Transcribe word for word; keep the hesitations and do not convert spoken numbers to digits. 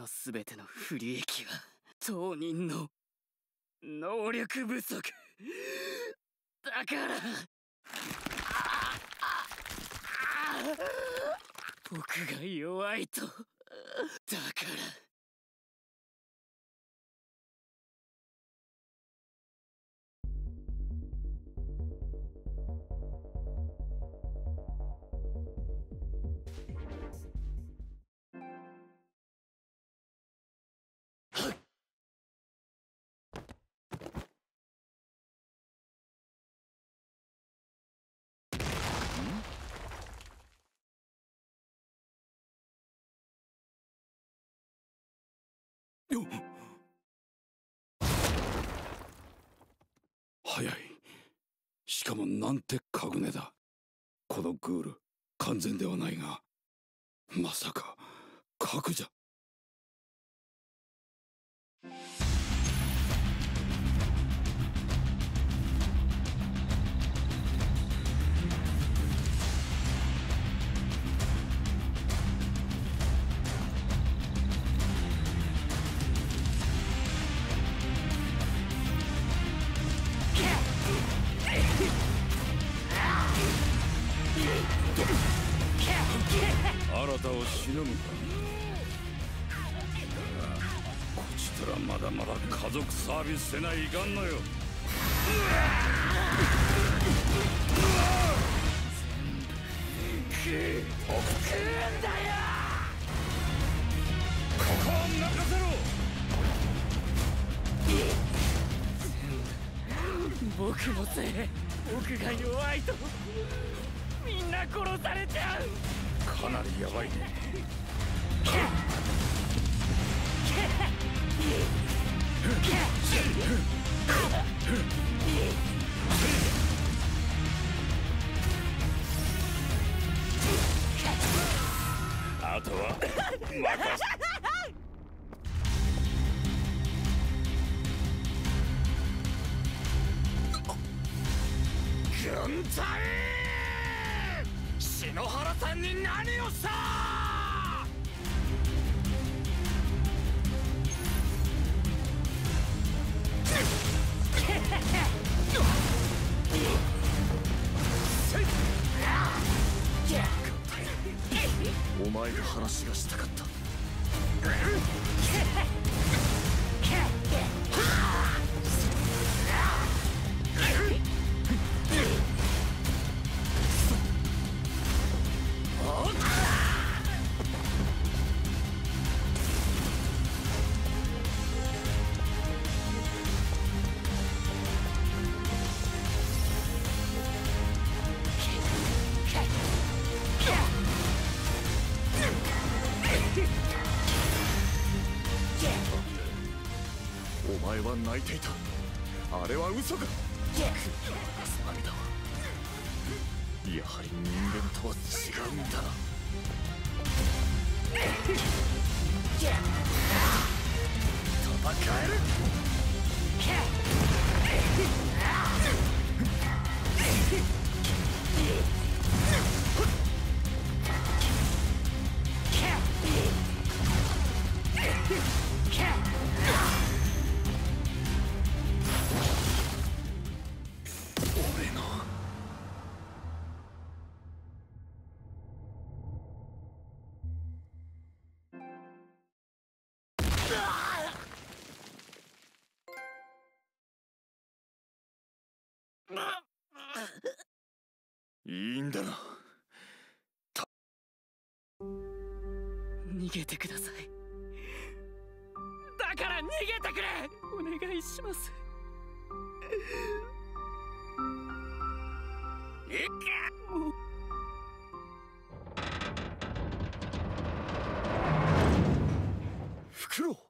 の全ての不利益は当人の能力不足だから、僕が弱いと。だから早い。しかもなんてカグネだ。このグール、完全ではないが、まさか核じゃ。新たをしのぐか。こちとらまだまだ家族サービスせないいかんのよ。食うんだよ。ここを泣かせろ。僕のせい、僕が弱いとみんな殺されちゃう。かなりやばいね。あとは任せ。軍隊！篠原さんに何をした！お前の話がしたかった。泣いていた。あれは嘘か。涙はやはり人間とは違うんだな。戦える。いいんだな。逃げてください。だから逃げてくれ。お願いします。いけ。フクロウ。